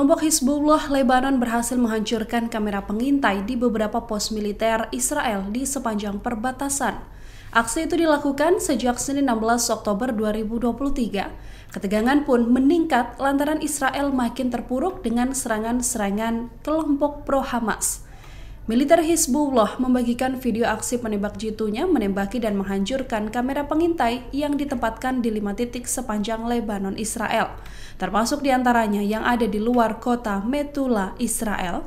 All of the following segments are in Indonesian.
Kelompok Hizbullah Lebanon berhasil menghancurkan kamera pengintai di beberapa pos militer Israel di sepanjang perbatasan. Aksi itu dilakukan sejak Senin 16 Oktober 2023. Ketegangan pun meningkat lantaran Israel makin terpuruk dengan serangan-serangan kelompok pro-Hamas. Militer Hizbullah membagikan video aksi penembak jitunya menembaki dan menghancurkan kamera pengintai yang ditempatkan di 5 titik sepanjang Lebanon, Israel, termasuk diantaranya yang ada di luar kota Metula, Israel.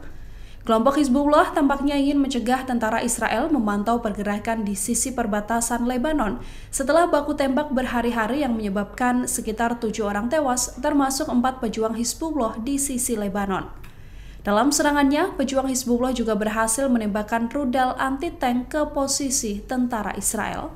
Kelompok Hizbullah tampaknya ingin mencegah tentara Israel memantau pergerakan di sisi perbatasan Lebanon setelah baku tembak berhari-hari yang menyebabkan sekitar 7 orang tewas, termasuk 4 pejuang Hizbullah di sisi Lebanon. Dalam serangannya, pejuang Hizbullah juga berhasil menembakkan rudal anti-tank ke posisi tentara Israel.